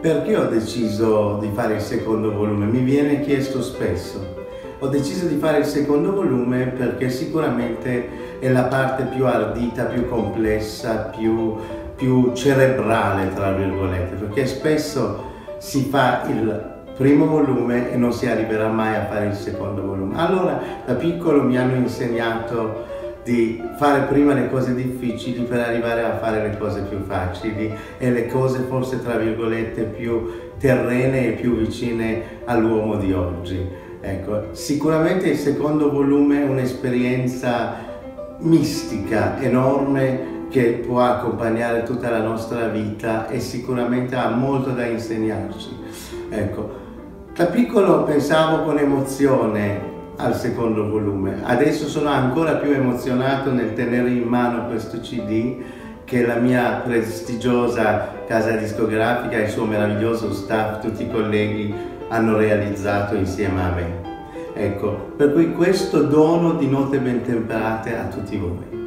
Perché ho deciso di fare il secondo volume? Mi viene chiesto spesso. Ho deciso di fare il secondo volume perché sicuramente è la parte più ardita, più complessa, più cerebrale, tra virgolette, perché spesso si fa il primo volume e non si arriverà mai a fare il secondo volume. Allora, da piccolo mi hanno insegnato di fare prima le cose difficili per arrivare a fare le cose più facili e le cose forse, tra virgolette, più terrene e più vicine all'uomo di oggi. Ecco, sicuramente il secondo volume è un'esperienza mistica enorme che può accompagnare tutta la nostra vita e sicuramente ha molto da insegnarci. Ecco, da piccolo pensavo con emozione al secondo volume, adesso sono ancora più emozionato nel tenere in mano questo CD che la mia prestigiosa casa discografica e il suo meraviglioso staff, tutti i colleghi, hanno realizzato insieme a me. Ecco, per cui questo dono di note ben temperate a tutti voi.